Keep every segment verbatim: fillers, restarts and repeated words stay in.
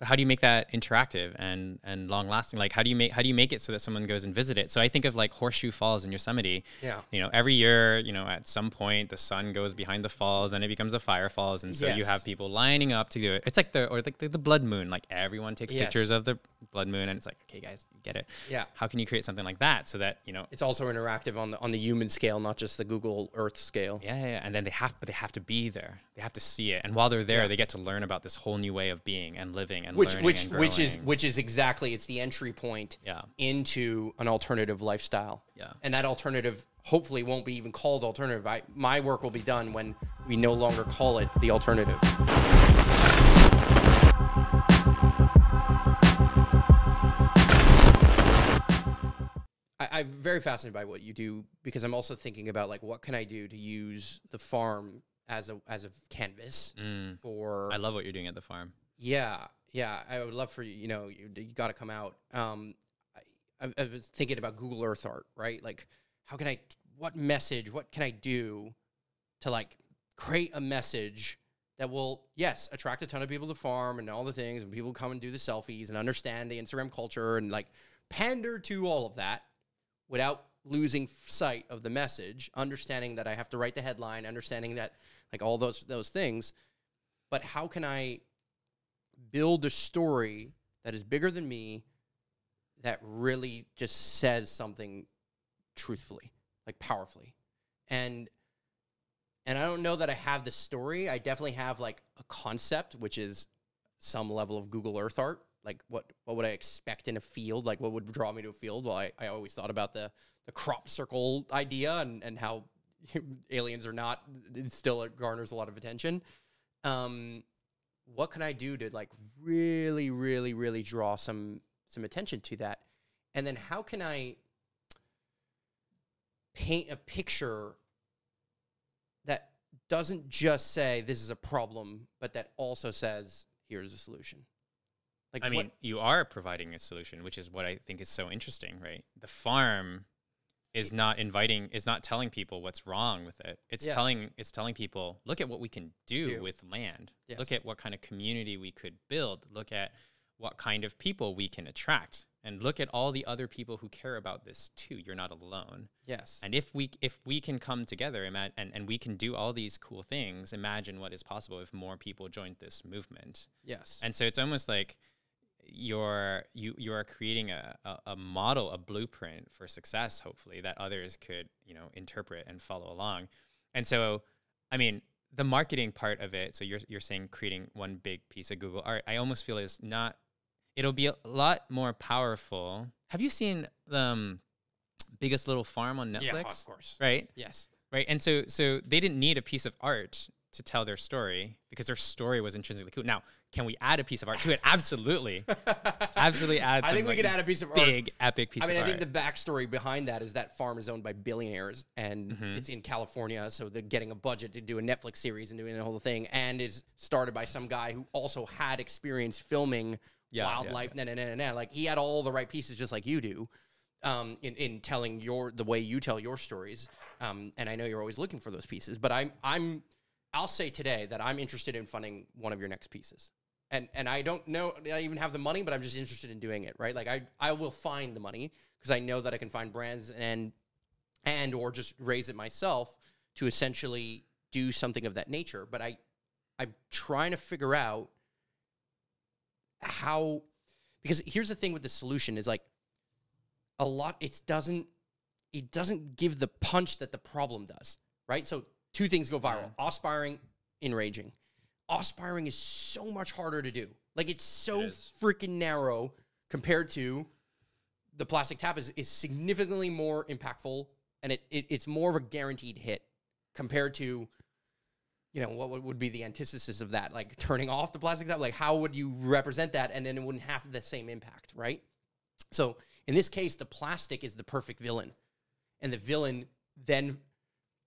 But how do you make that interactive and, and long lasting? Like, how do you make, how do you make it so that someone goes and visit it? So I think of like Horseshoe Falls in Yosemite. Yeah. You know, every year, you know, at some point the sun goes behind the falls and it becomes a fire falls. And so yes. you have people lining up to do it. It's like the, or like the, the blood moon, like everyone takes yes. pictures of the blood moon and it's like, okay guys, get it. Yeah. How can you create something like that so that, you know, it's also interactive on the, on the human scale, not just the Google Earth scale. Yeah. yeah. And then they have, but they have to be there. They have to see it. And while they're there, yeah. they get to learn about this whole new way of being and living. And which which and which is which is exactly it's the entry point yeah. into an alternative lifestyle. Yeah. And that alternative hopefully won't be even called alternative. I, my work will be done when we no longer call it the alternative. I, I'm very fascinated by what you do because I'm also thinking about like what can I do to use the farm as a as a canvas mm. for I love what you're doing at the farm. Yeah. Yeah, I would love for you, you know, you, you got to come out. Um, I, I, I was thinking about Google Earth art, right? Like, how can I, what message, what can I do to, like, create a message that will, yes, attract a ton of people to farm and all the things, and people come and do the selfies and understand the Instagram culture and, like, pander to all of that without losing sight of the message, understanding that I have to write the headline, understanding that, like, all those those things. But how can I build a story that is bigger than me that really just says something truthfully, like powerfully. And and I don't know that I have the story. I definitely have like a concept, which is some level of Google Earth art. Like what what would I expect in a field? Like what would draw me to a field? Well, I, I always thought about the, the crop circle idea and, and how aliens are not, it still garners a lot of attention. Um, what can I do to like really, really, really draw some, some attention to that? And then how can I paint a picture that doesn't just say this is a problem, but that also says, here's a solution. Like, I mean, what? You are providing a solution, which is what I think is so interesting, right? The farm is not inviting, is not telling people what's wrong with it. It's yes. telling it's telling people, look at what we can do, do. with land. Yes. Look at what kind of community we could build. Look at what kind of people we can attract. And look at all the other people who care about this too. You're not alone. Yes. And if we if we can come together and, and we can do all these cool things, imagine what is possible if more people joined this movement. Yes. And so it's almost like you're you you are creating a, a a model, a blueprint for success, hopefully, that others could, you know, interpret and follow along. And so, I mean, the marketing part of it, so you're you're saying creating one big piece of Google art, I almost feel is not, it'll be a lot more powerful. Have you seen the um, Biggest Little Farm on Netflix? Yeah, of course. Right? Yes. Right. And so so they didn't need a piece of art to tell their story because their story was intrinsically cool. Now, can we add a piece of art to it? Absolutely. Absolutely add I think we like could add a piece of big, art. Big, epic piece I mean, of I art. I think the backstory behind that is that farm is owned by billionaires and mm-hmm. it's in California, so they're getting a budget to do a Netflix series and doing the whole thing, and is started by some guy who also had experience filming yeah, wildlife. Yeah. Nah, nah, nah, nah. Like, he had all the right pieces just like you do um, in, in telling your the way you tell your stories. Um, and I know you're always looking for those pieces, but I'm, I'm, I'll say today that I'm interested in funding one of your next pieces. And and I don't know, I even have the money, but I'm just interested in doing it, right? Like I, I will find the money because I know that I can find brands and and or just raise it myself to essentially do something of that nature. But I, I'm trying to figure out how, because here's the thing with the solution is like a lot, it doesn't, it doesn't give the punch that the problem does, right? So two things go viral, yeah. awe-inspiring, enraging. Awe-inspiring is so much harder to do. Like, it's so it freaking narrow compared to the plastic tap is, is significantly more impactful, and it, it it's more of a guaranteed hit compared to, you know, what would be the antithesis of that? Like, turning off the plastic tap? Like, how would you represent that? And then it wouldn't have the same impact, right? So, in this case, the plastic is the perfect villain. And the villain then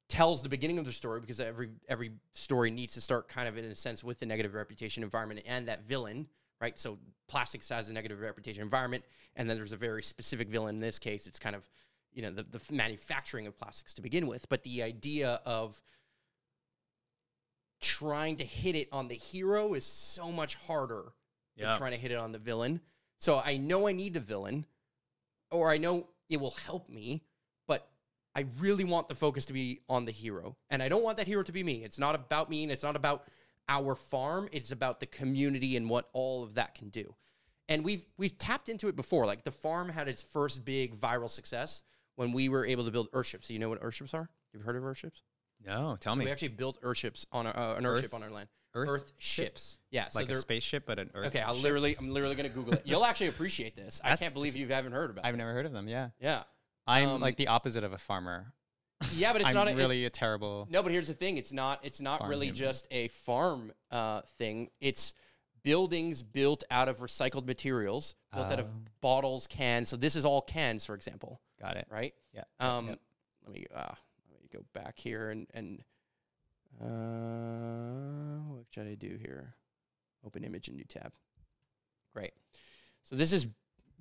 tells the beginning of the story because every every story needs to start kind of in a sense with the negative reputation environment and that villain, right? So plastics has a negative reputation environment, and then there's a very specific villain. In this case, it's kind of, you know, the, the manufacturing of plastics to begin with. But the idea of trying to hit it on the hero is so much harder Yeah. They're trying to hit it on the villain. So I know I need a villain, or I know it will help me, but I really want the focus to be on the hero. And I don't want that hero to be me. It's not about me, and it's not about our farm. It's about the community and what all of that can do. And we've we've tapped into it before. Like, the farm had its first big viral success when we were able to build Earthships. So you know what Earthships are? You've heard of Earthships? No, tell so me. We actually built Earthships on our, uh, an Earth? Earthship on our land. Earth, Earth ships. ships. Yeah. So like a spaceship, but an Earth Okay, I'll ship. literally, I'm literally going to Google it. You'll actually appreciate this. That's, I can't believe you haven't heard about it. I've this. never heard of them, yeah. Yeah. I'm um, like the opposite of a farmer. Yeah, but it's I'm not a, really it, a terrible... No, but here's the thing. It's not It's not really human. just a farm uh, thing. It's buildings built out of recycled materials, built uh, out of bottles, cans. So this is all cans, for example. Got it. Right? Yeah. Um, yep. Let me... Uh, go back here and, and uh, what should I do here? Open image and new tab. Great. So this is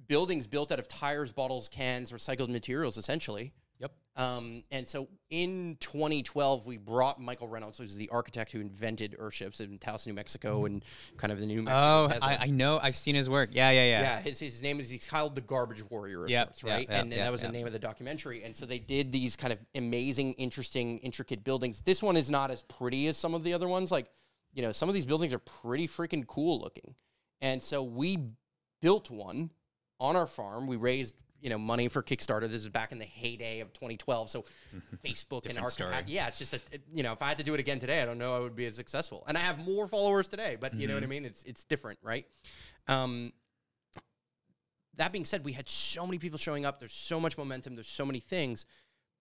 buildings built out of tires, bottles, cans, recycled materials, essentially. Yep. Um, and so in twenty twelve, we brought Michael Reynolds, who's the architect who invented Earthships in Taos, New Mexico, and kind of the New Mexico. Oh, I, I know. I've seen his work. Yeah, yeah, yeah. Yeah. His, his name is, he's called the Garbage Warrior of yep, sorts, right? Yep, yep, and yep, that was yep. the name of the documentary. And so they did these kind of amazing, interesting, intricate buildings. This one is not as pretty as some of the other ones. Like, you know, some of these buildings are pretty freaking cool looking. And so we built one on our farm. We raised you know, money for Kickstarter. This is back in the heyday of twenty twelve. So Facebook and Arc, yeah, it's just, a, you know, if I had to do it again today, I don't know I would be as successful. And I have more followers today, but mm-hmm. you know what I mean? It's, it's different, right? Um, that being said, we had so many people showing up. There's so much momentum. There's so many things.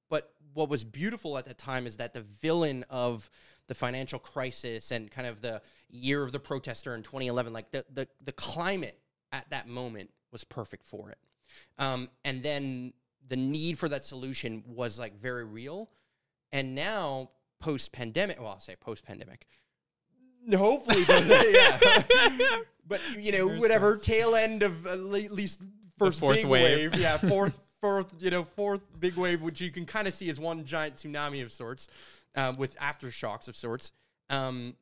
But what was beautiful at that time is that the villain of the financial crisis and kind of the year of the protester in twenty eleven, like the, the, the climate at that moment was perfect for it. Um, and then the need for that solution was like very real. And now post-pandemic, well, I'll say post-pandemic, hopefully, yeah. but you know, whatever tail end of at least first the fourth big wave, wave yeah, fourth, fourth, you know, fourth big wave, which you can kind of see as one giant tsunami of sorts, um, with aftershocks of sorts, um,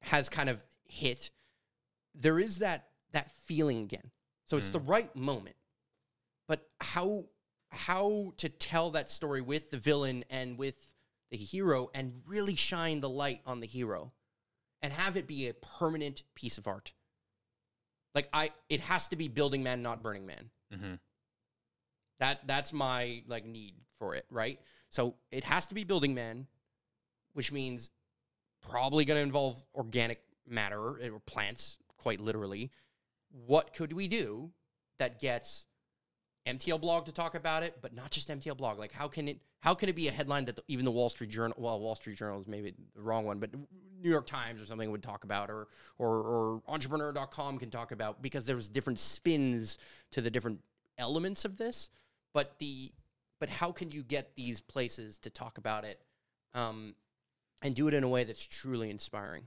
has kind of hit. There is that, that feeling again. So it's mm. the right moment. But how how to tell that story with the villain and with the hero and really shine the light on the hero and have it be a permanent piece of art. Like I it has to be Building Man, not Burning Man. Mm-hmm. That that's my like need for it, right? So it has to be Building Man, which means probably gonna involve organic matter or plants, quite literally. What could we do that gets M T L blog to talk about it, but not just M T L blog. Like, how can it? How can it be a headline that the, even the Wall Street Journal, well, Wall Street Journal is maybe the wrong one, but New York Times or something would talk about, or or, or entrepreneur dot com can talk about, because there's different spins to the different elements of this. But the but how can you get these places to talk about it, um, and do it in a way that's truly inspiring?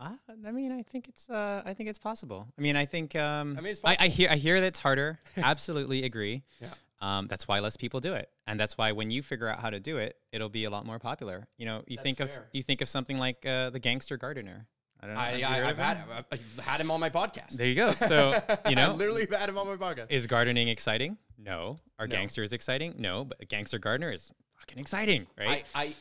Uh, I mean, I think it's, uh, I think it's possible. I mean, I think, um, I, mean, it's I, I hear, I hear that it's harder. Absolutely agree. Yeah. Um, that's why less people do it. And that's why when you figure out how to do it, it'll be a lot more popular. You know, you that's think fair. of, you think of something like, uh, the Gangster Gardener. I don't know. I, I, I've, had him. I've, I've had him on my podcast. There you go. So, you know, I literally had him on my podcast. Is gardening exciting? No. Are no. gangsters exciting? No, but a Gangster Gardener is fucking exciting, right? I, I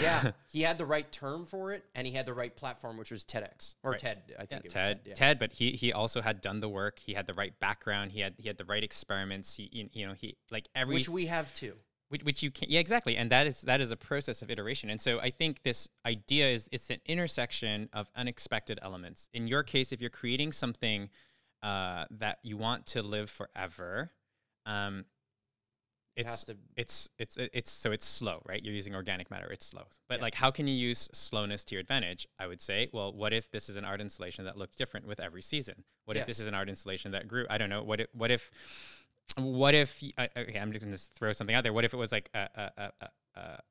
yeah, he had the right term for it, and he had the right platform, which was TEDx or right. TED. I think yeah, it TED, was TED. Yeah. TED, but he he also had done the work. He had the right background. He had he had the right experiments. He you know he like every which we have too. Which, which you can yeah exactly, and that is that is a process of iteration. And so I think this idea is it's an intersection of unexpected elements. In your case, if you're creating something uh, that you want to live forever. Um, It's, to it's, it's, it's, it's, so it's slow, right? You're using organic matter. It's slow, but yeah. like, how can you use slowness to your advantage? I would say, well, what if this is an art installation that looked different with every season? What yes. if this is an art installation that grew? I don't know. What if, what if, what if, uh, okay, I'm just going to throw something out there. What if it was like a, a, a,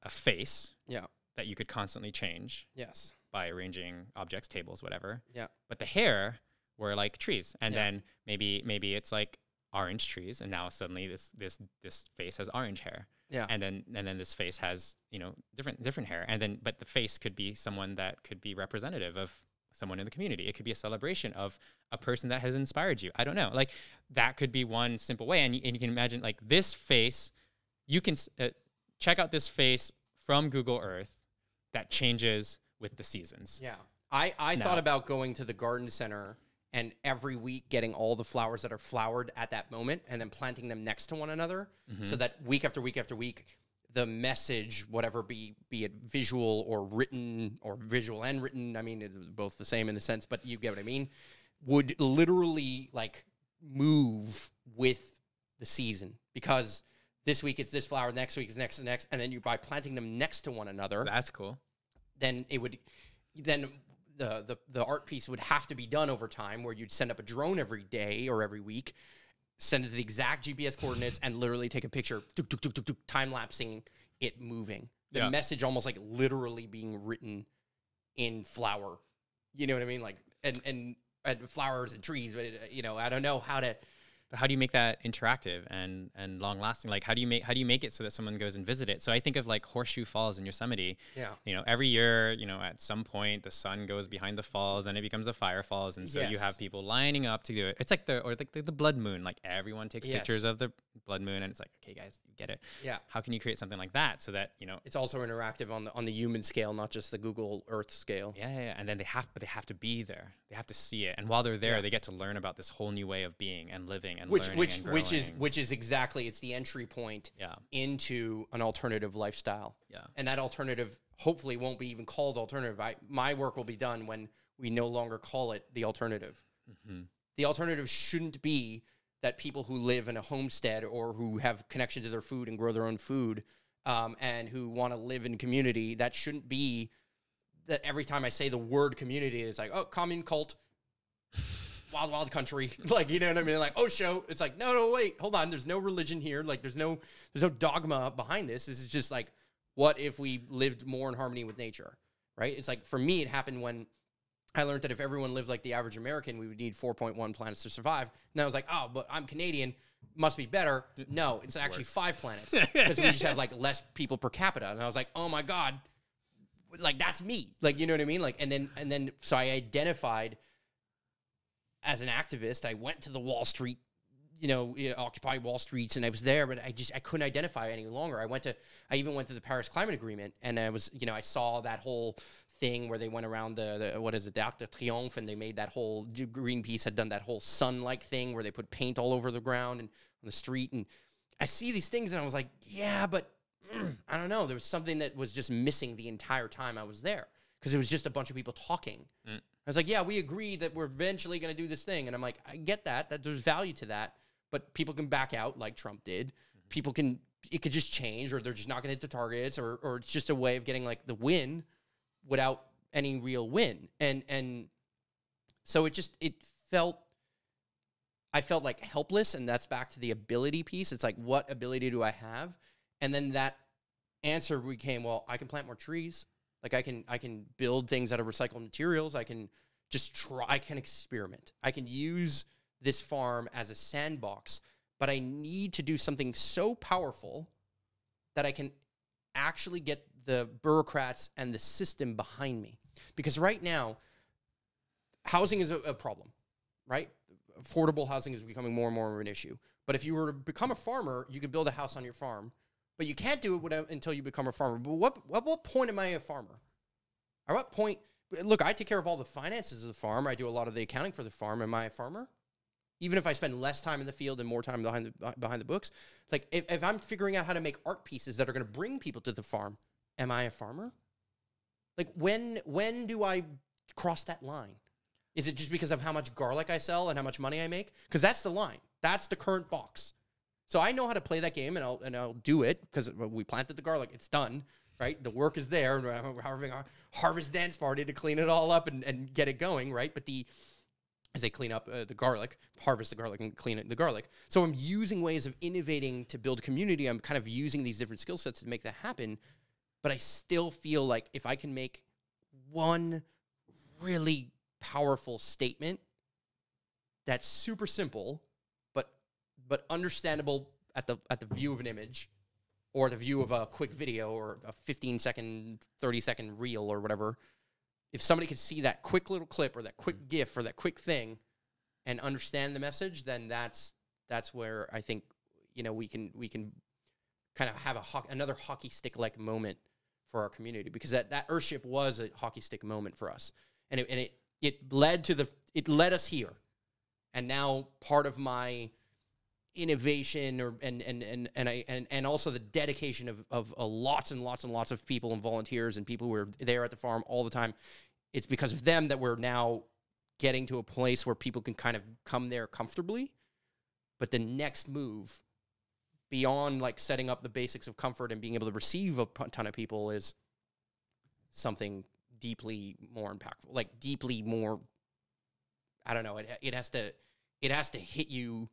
a face yeah. that you could constantly change yes. by arranging objects, tables, whatever. Yeah. But the hair were like trees. And yeah. then maybe, maybe it's like orange trees, and now suddenly this this this face has orange hair, yeah, and then and then this face has you know different different hair, and then but the face could be someone that could be representative of someone in the community. It could be a celebration of a person that has inspired you. I don't know. Like, that could be one simple way. And, and you can imagine, like, this face, you can uh, check out this face from Google Earth that changes with the seasons. Yeah. I, I no. thought about going to the garden center and every week getting all the flowers that are flowered at that moment and then planting them next to one another, mm-hmm. so that week after week after week, the message, whatever be be it visual or written, or visual and written, I mean, it's both the same in a sense, but you get what I mean, would literally like move with the season, because this week it's this flower, next week it's next and next, and then you by planting them next to one another. That's cool. Then it would, then the the the art piece would have to be done over time, where you'd send up a drone every day or every week, send it to the exact G P S coordinates and literally take a picture, time-lapsing it moving. The yeah. message almost like literally being written in flower. You know what I mean? Like, and, and, and flowers and trees, but, it, you know, I don't know how to... But how do you make that interactive and, and long-lasting? Like, how do you make how do you make it so that someone goes and visit it? So I think of, like, Horseshoe Falls in Yosemite. Yeah. You know, every year, you know, at some point, the sun goes behind the falls, and it becomes a fire falls, and so yes. you have people lining up to do it. It's like the, or like the, the Blood Moon. Like, everyone takes yes. pictures of the Blood Moon, and it's like, okay, guys, you get it. Yeah. How can you create something like that so that, you know... It's also interactive on the on the human scale, not just the Google Earth scale. Yeah, yeah, yeah. And then they have, but they have to be there. They have to see it. And while they're there, yeah. they get to learn about this whole new way of being and living. And which which and which is which is exactly it's the entry point yeah. into an alternative lifestyle. Yeah. And that alternative hopefully won't be even called alternative. I, my work will be done when we no longer call it the alternative. Mm-hmm. The alternative shouldn't be that people who live in a homestead or who have connection to their food and grow their own food um, and who want to live in community. That shouldn't be that every time I say the word community, it's like, oh, commune, cult, wild, wild country. Like, you know what I mean? Like, Osho. It's like, no, no, wait, hold on. There's no religion here. Like, there's no, there's no dogma behind this. This is just like, what if we lived more in harmony with nature, right? It's like, for me, it happened when I learned that if everyone lived like the average American, we would need four point one planets to survive. And I was like, oh, but I'm Canadian. Must be better. No, it's, it's actually worse. Five planets. Because we just have, like, less people per capita. And I was like, oh my God, like, that's me. Like, you know what I mean? Like, and then, and then, so I identified as an activist. I went to the Wall Street, you know, you know, Occupy Wall Streets, and I was there, but I just, I couldn't identify any longer. I went to, I even went to the Paris Climate Agreement, and I was, you know, I saw that whole thing where they went around the, the what is it, the Arc de Triomphe, and they made that whole, Greenpeace had done that whole sun-like thing where they put paint all over the ground and on the street, and I see these things, and I was like, yeah, but I don't know. There was something that was just missing the entire time I was there, because it was just a bunch of people talking. Mm. I was like, yeah, we agree that we're eventually going to do this thing. And I'm like, I get that, that there's value to that, but people can back out like Trump did. Mm-hmm. People can, it could just change, or they're just not going to hit the targets, or, or it's just a way of getting like the win without any real win. And, and so it just, it felt, I felt like helpless. And that's back to the ability piece. It's like, what ability do I have? And then that answer became, well, I can plant more trees. Like, I can, I can build things out of recycled materials. I can just try, I can experiment. I can use this farm as a sandbox, but I need to do something so powerful that I can actually get the bureaucrats and the system behind me. Because right now, housing is a, a problem, right? Affordable housing is becoming more and more of an issue. But if you were to become a farmer, you could build a house on your farm. But you can't do it without, until you become a farmer. But what, what, what point am I a farmer? At what point? Look, I take care of all the finances of the farm. I do a lot of the accounting for the farm. Am I a farmer? Even if I spend less time in the field and more time behind the, behind the books. Like, if, if I'm figuring out how to make art pieces that are going to bring people to the farm, am I a farmer? Like, when, when do I cross that line? Is it just because of how much garlic I sell and how much money I make? Because that's the line. That's the current box. So I know how to play that game, and I'll, and I'll do it, because we planted the garlic. It's done, right? The work is there. We're having a harvest dance party to clean it all up and, and get it going, right? But the, as they clean up uh, the garlic, harvest the garlic and clean it, the garlic. So I'm using ways of innovating to build community. I'm kind of using these different skill sets to make that happen. But I still feel like if I can make one really powerful statement that's super simple, but understandable at the at the view of an image, or the view of a quick video, or a fifteen second, thirty second reel, or whatever, if somebody could see that quick little clip or that quick GIF or that quick thing and understand the message, then that's that's where I think, you know, we can we can kind of have a ho another hockey stick like moment for our community, because that that Earthship was a hockey stick moment for us, and it and it it led to the it led us here, and now part of my innovation or and and and and I and and also the dedication of of uh, lots and lots and lots of people and volunteers and people who are there at the farm all the time. It's because of them that we're now getting to a place where people can kind of come there comfortably. But the next move beyond like setting up the basics of comfort and being able to receive a ton of people is something deeply more impactful, like deeply more. I don't know. It it has to it has to hit you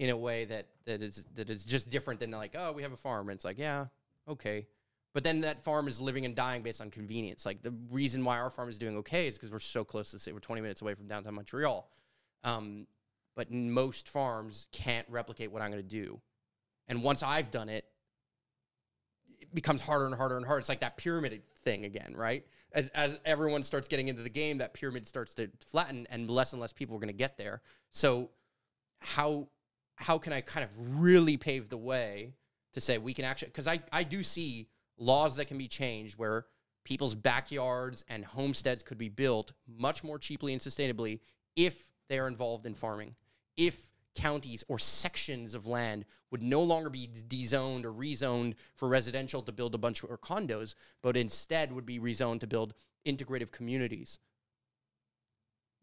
in a way that that is that is just different than like, oh, we have a farm, and it's like, yeah, okay, but then that farm is living and dying based on convenience. Like the reason why our farm is doing okay is because we're so close to the city. We're twenty minutes away from downtown Montreal, um, but most farms can't replicate what I'm going to do, and once I've done it, it becomes harder and harder and harder. It's like that pyramid thing again, right? As as everyone starts getting into the game, that pyramid starts to flatten, and less and less people are going to get there. So how how can I kind of really pave the way to say we can actually, because I, I do see laws that can be changed where people's backyards and homesteads could be built much more cheaply and sustainably if they are involved in farming, if counties or sections of land would no longer be dezoned or rezoned for residential to build a bunch of or condos, but instead would be rezoned to build integrative communities.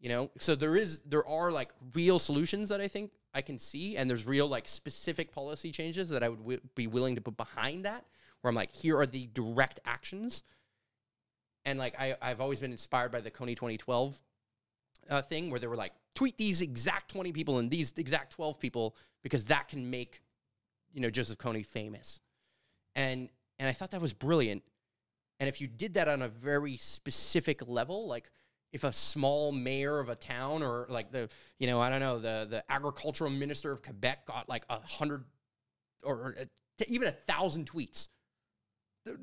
You know, so there is, there are like real solutions that I think I can see, and there's real like specific policy changes that I would w be willing to put behind that, where I'm like, here are the direct actions. And like, I, I've always been inspired by the Kony twenty twelve uh, thing, where they were like, tweet these exact twenty people and these exact twelve people, because that can make, you know, Joseph Kony famous. And, and I thought that was brilliant. And if you did that on a very specific level, like, if a small mayor of a town or like the, you know, I don't know, the, the agricultural minister of Quebec got like a hundred or a, even a thousand tweets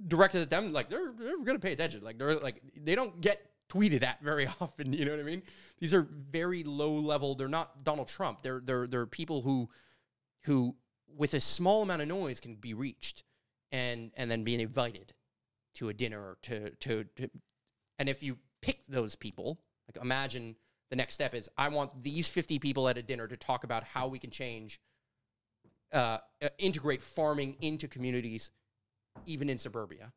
directed at them, like they're, they're going to pay attention. Like they're like, they don't get tweeted at very often. You know what I mean? These are very low level. They're not Donald Trump. They're, they're, they're people who, who with a small amount of noise can be reached and, and then being invited to a dinner or to, to, to and if you pick those people, like imagine the next step is I want these fifty people at a dinner to talk about how we can change, uh, integrate farming into communities, even in suburbia,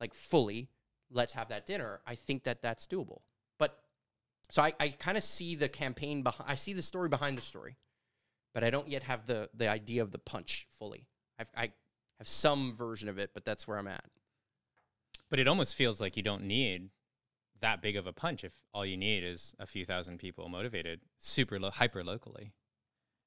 like fully. Let's have that dinner. I think that that's doable. But so I, I kind of see the campaign behind, I see the story behind the story, but I don't yet have the, the idea of the punch fully. I've, I have some version of it, but that's where I'm at. But it almost feels like you don't need that big of a punch if all you need is a few thousand people motivated super lo hyper locally.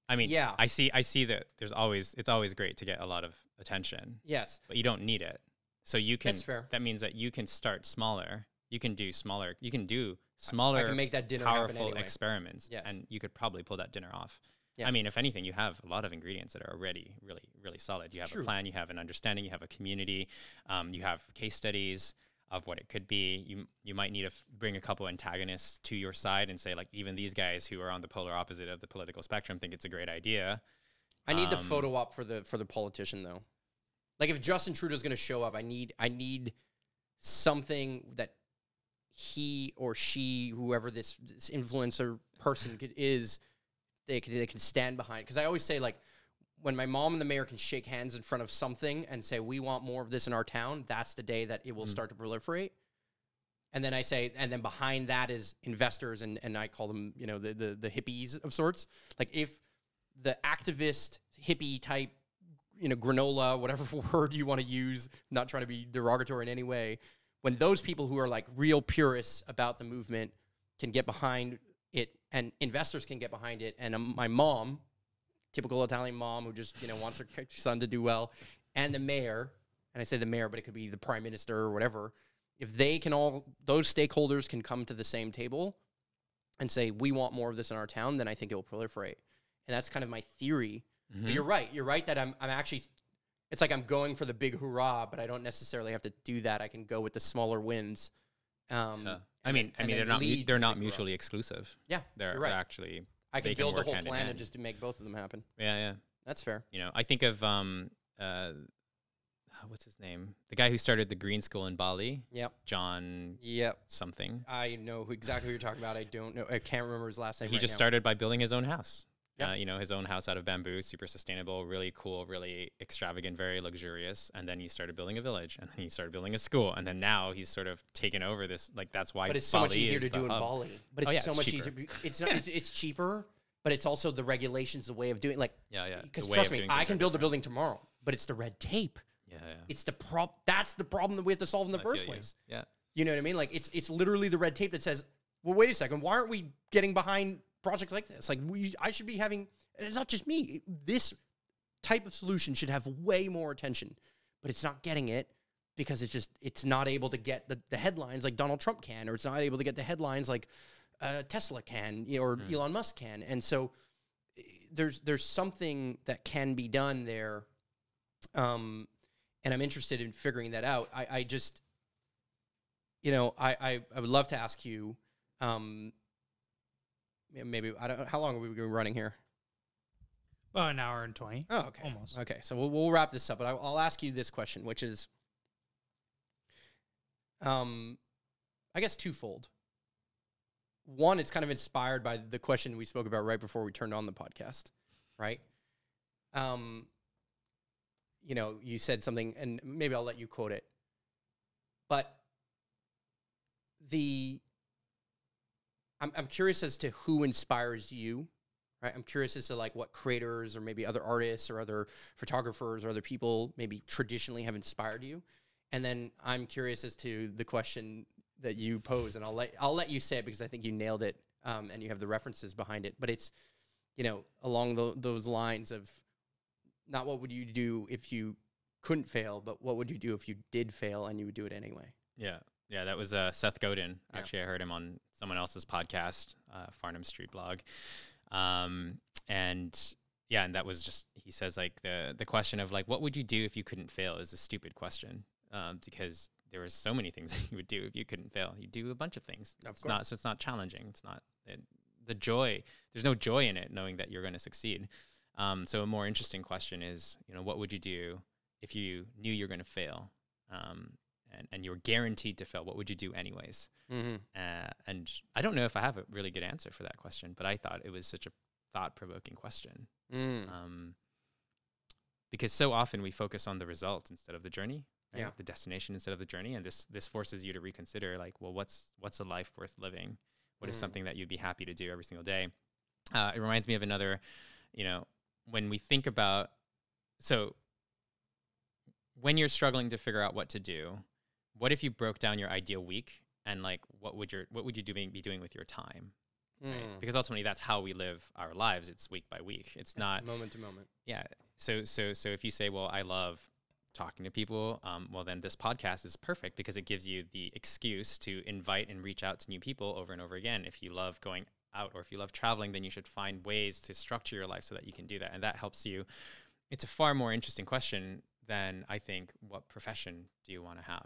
I mean, yeah, I see, I see that there's always, it's always great to get a lot of attention. Yes. But you don't need it. So you can, that's fair. That means that you can start smaller. You can do smaller, you can do smaller, I can make that dinner powerful anyway. experiments. Yes. And you could probably pull that dinner off. Yeah. I mean, if anything, you have a lot of ingredients that are already really, really solid. You have True. a plan, you have an understanding, you have a community, um, you have case studies of what it could be. You you might need to f bring a couple antagonists to your side and say, like, even these guys who are on the polar opposite of the political spectrum think it's a great idea. I need um, the photo op for the for the politician though. Like if Justin Trudeau's going to show up, I need I need something that he or she, whoever this, this influencer person could, is they can they can stand behind. Because I always say, like, when my mom and the mayor can shake hands in front of something and say, we want more of this in our town, that's the day that it will mm. start to proliferate. And then I say, and then behind that is investors. And, and I call them, you know, the, the, the hippies of sorts. Like if the activist hippie type, you know, granola, whatever word you want to use, not trying to be derogatory in any way, when those people who are like real purists about the movement can get behind it and investors can get behind it. And um, my mom, typical Italian mom who just, you know, wants her son to do well, and the mayor, and I say the mayor, but it could be the prime minister or whatever, if they can all, those stakeholders can come to the same table and say, we want more of this in our town, then I think it will proliferate. And that's kind of my theory. Mm-hmm. But you're right. You're right that I'm, I'm actually, it's like I'm going for the big hurrah, but I don't necessarily have to do that. I can go with the smaller wins Um, yeah. I mean, and, I mean, they're not they're not mutually exclusive. Yeah, they're, right. they're actually. I could build a whole planet just to make both of them happen. Yeah, yeah, that's fair. You know, I think of um, uh, what's his name? The guy who started the green school in Bali. Yep. John. Yep. Something. I know who, exactly who you're talking about. I don't know. I can't remember his last name. He right just now. started by building his own house. Yep. Uh, you know, his own house out of bamboo, super sustainable, really cool, really extravagant, very luxurious. And then he started building a village, and then he started building a school, and then now he's sort of taken over this. Like that's why. But it's Bali so much easier to do hub. in Bali. But it's oh, yeah, so it's much cheaper. easier. It's not. Yeah. It's, it's cheaper, but it's also the regulations, the way of doing. Like yeah, yeah. Because trust me, I can build different. a building tomorrow, but it's the red tape. Yeah, yeah. It's the prob. That's the problem that we have to solve in the I first place. You. Yeah. You know what I mean? Like it's it's literally the red tape that says, well, wait a second, why aren't we getting behind projects like this? Like we, I should be having, and it's not just me, this type of solution should have way more attention, but it's not getting it because it's just, it's not able to get the, the headlines like Donald Trump can, or it's not able to get the headlines like uh, Tesla can, you know, or mm. Elon Musk can. And so there's, there's something that can be done there. Um, and I'm interested in figuring that out. I, I just, you know, I, I, I would love to ask you, um, maybe, I don't know, how long are we running here? Well, an hour and twenty. Oh, okay. Almost. Okay, so we'll, we'll wrap this up, but I, I'll ask you this question, which is, um, I guess, twofold. One, it's kind of inspired by the question we spoke about right before we turned on the podcast, right? Um, you know, you said something, and maybe I'll let you quote it, but the... I'm curious as to who inspires you, right? I'm curious as to like what creators or maybe other artists or other photographers or other people maybe traditionally have inspired you. And then I'm curious as to the question that you pose, and I'll let, I'll let you say it because I think you nailed it, um, and you have the references behind it, but it's, you know, along the, those lines of not what would you do if you couldn't fail, but what would you do if you did fail and you would do it anyway? Yeah. Yeah, that was uh, Seth Godin. Actually, yeah. I heard him on someone else's podcast, uh, Farnham Street blog. Um, and yeah, and that was just, he says like the, the question of like, what would you do if you couldn't fail is a stupid question, um, because there were so many things that you would do if you couldn't fail. You do a bunch of things. Of it's not, so it's not challenging. It's not it, the joy. There's no joy in it knowing that you're going to succeed. Um, so a more interesting question is, you know, what would you do if you knew you're going to fail? Um, And, and you're guaranteed to fail, what would you do anyways? Mm-hmm. uh, and I don't know if I have a really good answer for that question, but I thought it was such a thought-provoking question. Mm. Um, because so often we focus on the result instead of the journey, right? Yeah. The destination instead of the journey, and this this forces you to reconsider, like, well, what's, what's a life worth living? What mm. is something that you'd be happy to do every single day? Uh, it reminds me of another, you know, when we think about, so when you're struggling to figure out what to do, what if you broke down your ideal week and like, what would your, what would you do, be doing with your time? Right? Mm. Because ultimately that's how we live our lives. It's week by week. It's not moment to moment. Yeah. So, so, so if you say, well, I love talking to people, um, well then this podcast is perfect because it gives you the excuse to invite and reach out to new people over and over again. If you love going out or if you love traveling, then you should find ways to structure your life so that you can do that. And that helps you. It's a far more interesting question than I think, what profession do you want to have?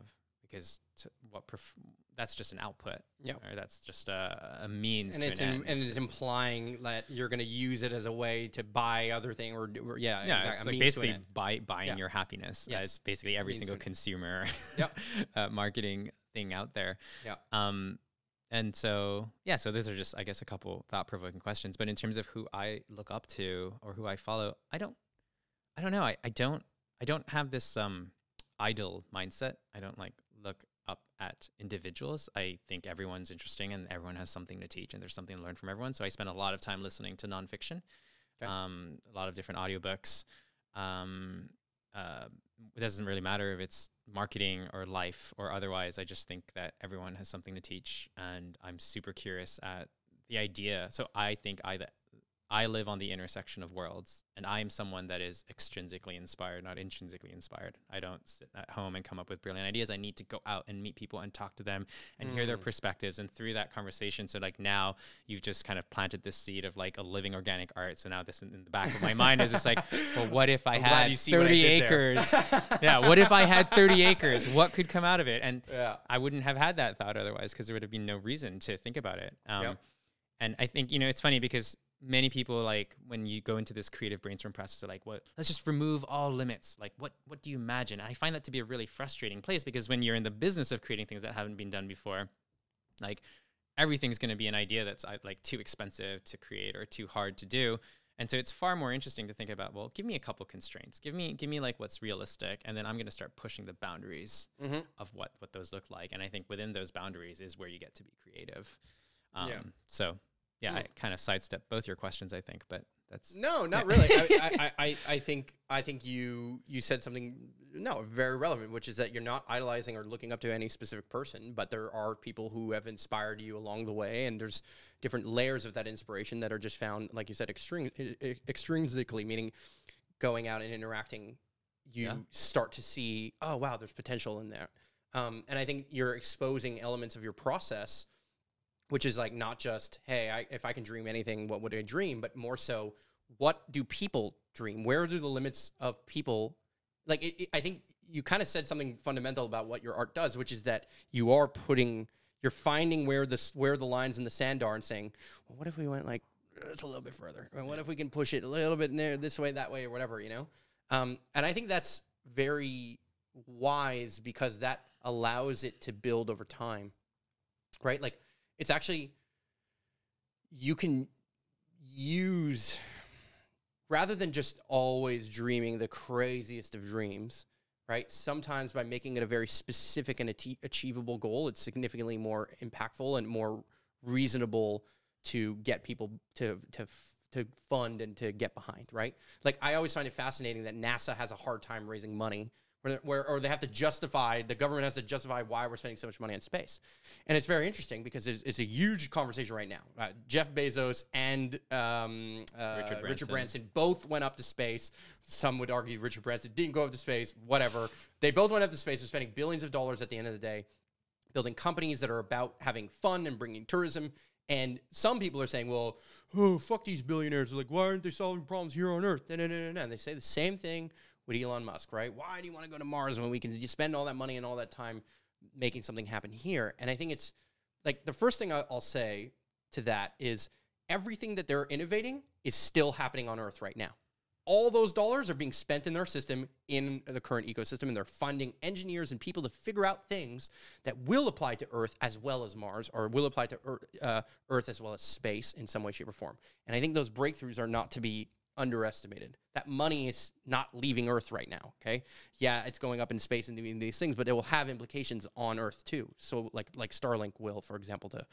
Because to what perf that's just an output, yeah. Or that's just a, a means, and to it's an end. and it's implying that you're going to use it as a way to buy other thing, or, or yeah, yeah, exactly. It's like basically buy, buying yeah. your happiness. Yes. Uh, it's basically every single consumer yep. uh, marketing thing out there. Yeah. Um, and so yeah, so those are just I guess a couple thought-provoking questions. But in terms of who I look up to or who I follow, I don't, I don't know. I I don't I don't have this um idol mindset. I don't like. Look up at individuals. I think everyone's interesting and everyone has something to teach and there's something to learn from everyone. So I spend a lot of time listening to nonfiction, okay. um, a lot of different audiobooks. Um, uh, it doesn't really matter if it's marketing or life or otherwise. I just think that everyone has something to teach and I'm super curious at the idea. So I think I, I live on the intersection of worlds, and I am someone that is extrinsically inspired, not intrinsically inspired. I don't sit at home and come up with brilliant ideas. I need to go out and meet people and talk to them and mm. hear their perspectives. And through that conversation, so like now you've just kind of planted this seed of like a living organic art. So now this in, in the back of my mind is just like, well, what if I I'm had you see thirty acres? Yeah. What if I had thirty acres? What could come out of it? And yeah. I wouldn't have had that thought otherwise, because there would have been no reason to think about it. Um, yep. And I think, you know, it's funny because many people, like when you go into this creative brainstorm process, are like, what, let's just remove all limits. Like what, what do you imagine? And I find that to be a really frustrating place, because when you're in the business of creating things that haven't been done before, like everything's going to be an idea that's like too expensive to create or too hard to do. And so it's far more interesting to think about, well, give me a couple constraints. Give me, give me like what's realistic. And then I'm going to start pushing the boundaries mm-hmm. of what, what those look like. And I think within those boundaries is where you get to be creative. Um, yeah. So yeah, I kind of sidestepped both your questions, I think, but that's no, not really. I, I, I, I think I think you you said something no very relevant, which is that you're not idolizing or looking up to any specific person, but there are people who have inspired you along the way, and there's different layers of that inspiration that are just found, like you said, extrin extrinsically, meaning going out and interacting. You yeah. start to see, oh wow, there's potential in there, um, and I think you're exposing elements of your process. Which is like not just, hey, I, if I can dream anything, what would I dream? But more so, what do people dream? Where do the limits of people? Like, it, it, I think you kind of said something fundamental about what your art does, which is that you are putting, you're finding where the, where the lines in the sand are and saying, well, what if we went like it's a little bit further? Or what if we can push it a little bit near this way, that way, or whatever, you know? Um, and I think that's very wise, because that allows it to build over time, right? Like, it's actually, you can use, rather than just always dreaming the craziest of dreams, right? Sometimes by making it a very specific and achievable goal, it's significantly more impactful and more reasonable to get people to, to, to fund and to get behind, right? Like, I always find it fascinating that NASA has a hard time raising money. Where, or they have to justify, the government has to justify why we're spending so much money on space. And it's very interesting because it's, it's a huge conversation right now. Uh, Jeff Bezos and um, uh, Richard, Branson. Richard Branson both went up to space. Some would argue Richard Branson didn't go up to space, whatever. They both went up to space. They're spending billions of dollars at the end of the day, building companies that are about having fun and bringing tourism. And some people are saying, well, oh, fuck these billionaires. They're like, why aren't they solving problems here on Earth? No, no, no, no, no. And they say the same thing with Elon Musk, right? Why do you want to go to Mars when we can just spend all that money and all that time making something happen here? And I think it's like the first thing I'll say to that is everything that they're innovating is still happening on Earth right now. All those dollars are being spent in their system, in the current ecosystem, and they're funding engineers and people to figure out things that will apply to Earth as well as Mars, or will apply to Earth, uh, Earth as well as space in some way, shape, or form. And I think those breakthroughs are not to be underestimated. That money is not leaving Earth right now, okay? Yeah, it's going up in space and doing these things, but it will have implications on Earth too. So like like Starlink will, for example, to,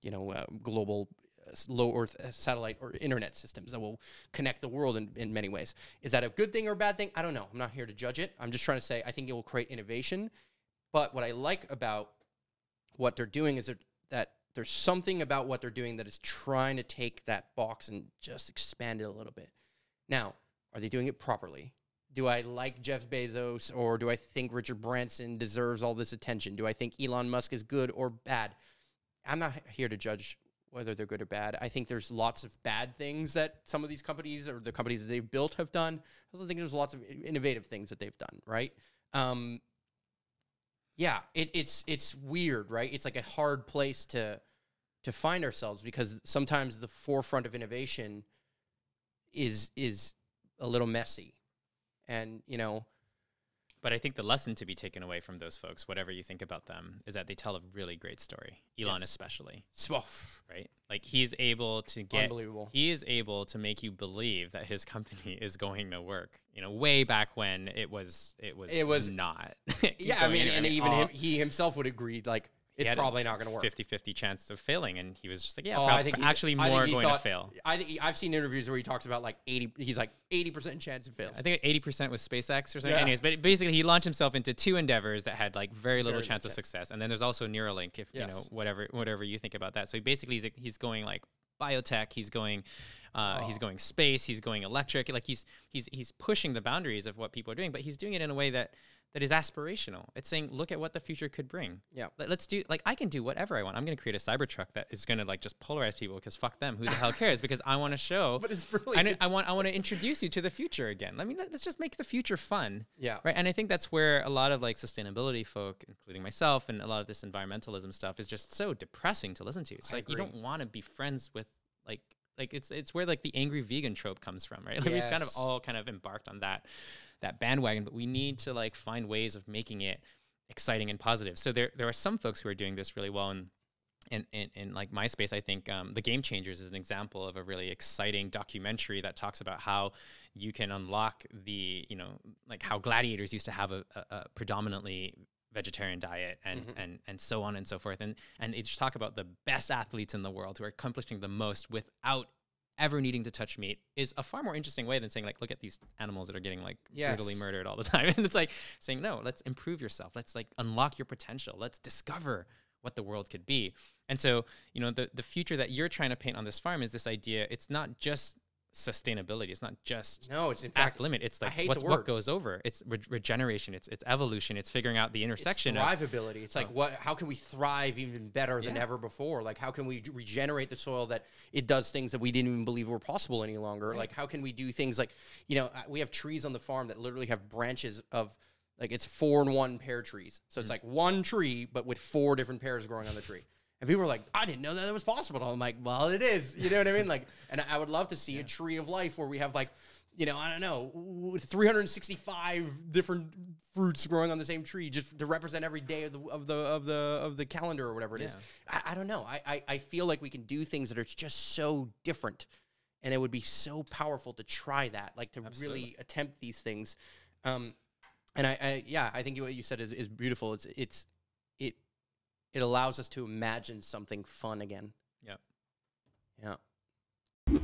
you know, uh, global uh, low Earth uh, satellite or internet systems that will connect the world in, in many ways. Is that a good thing or a bad thing? I don't know. I'm not here to judge it. I'm just trying to say I think it will create innovation. But what I like about what they're doing is that there's something about what they're doing that is trying to take that box and just expand it a little bit. Now, are they doing it properly? Do I like Jeff Bezos, or do I think Richard Branson deserves all this attention? Do I think Elon Musk is good or bad? I'm not here to judge whether they're good or bad. I think there's lots of bad things that some of these companies or the companies that they've built have done. I also think there's lots of innovative things that they've done, right? Um, yeah, it, it's, it's weird, right? It's like a hard place to, to find ourselves, because sometimes the forefront of innovation is is a little messy, and you know, but I think the lesson to be taken away from those folks, whatever you think about them, is that they tell a really great story. Elon yes. especially, so, right? Like he's able to get unbelievable. He is able to make you believe that his company is going to work. You know, way back when it was it was it was not. Yeah, I mean, anywhere. And even uh, him, he himself would agree, like, it's probably not going to work. fifty fifty chance of failing, and he was just like, yeah, oh, I think he, actually more I think he going thought, to fail. I think he, I've seen interviews where he talks about like eighty. He's like eighty percent chance it fails. I think eighty percent was SpaceX or something. Yeah. Anyways, but basically he launched himself into two endeavors that had like very little very chance of success, and then there's also Neuralink. If yes. you know whatever whatever you think about that, so he basically he's, he's going like biotech. He's going Uh, oh. He's going space. He's going electric. Like he's he's he's pushing the boundaries of what people are doing, but he's doing it in a way that that is aspirational. It's saying, look at what the future could bring. Yeah. Let, let's do, like, I can do whatever I want. I'm going to create a Cybertruck that is going to, like, just polarize people because fuck them. Who the hell cares? Because I want to show. But it's brilliant. I, I want I want to introduce you to the future again. I mean, let, let's just make the future fun. Yeah. Right? And I think that's where a lot of, like, sustainability folk, including myself, and a lot of this environmentalism stuff is just so depressing to listen to. It's I like agree. You don't want to be friends with, like, like it's it's where, like, the angry vegan trope comes from, right? Like, yes. We kind of all kind of embarked on that. that bandwagon, but we need to, like, find ways of making it exciting and positive. So there, there are some folks who are doing this really well. And in, in, in like my space, I think um, The Game Changers is an example of a really exciting documentary that talks about how you can unlock the, you know, like how gladiators used to have a, a, a predominantly vegetarian diet and, mm-hmm. and, and so on and so forth. And, and they just talk about the best athletes in the world who are accomplishing the most without ever needing to touch meat is a far more interesting way than saying, like, look at these animals that are getting, like, yes. brutally murdered all the time. And it's like saying, no, let's improve yourself. Let's, like, unlock your potential. Let's discover what the world could be. And so, you know, the, the future that you're trying to paint on this farm is this idea. It's not just sustainability. It's not just no, it's in fact, act limit. It's like what's, what goes over. It's re regeneration. It's it's evolution. It's figuring out the intersection. It's thrivability. Of, it's like, oh. what? How can we thrive even better yeah. than ever before? Like, how can we regenerate the soil that it does things that we didn't even believe were possible any longer? Right. Like, how can we do things like, you know, we have trees on the farm that literally have branches of, like, it's four and one pear trees. So it's mm. like one tree, but with four different pears growing on the tree. And people were like, I didn't know that that was possible. I'm like, well, it is. You know what I mean? Like, and I would love to see yeah. a tree of life where we have, like, you know, I don't know, three hundred sixty-five different fruits growing on the same tree just to represent every day of the of the of the of the calendar or whatever it yeah. is. I, I don't know. I, I I feel like we can do things that are just so different, and it would be so powerful to try that, like to Absolutely. really attempt these things. Um, and I, I yeah, I think what you said is is beautiful. It's it's it. It allows us to imagine something fun again. Yep. Yeah.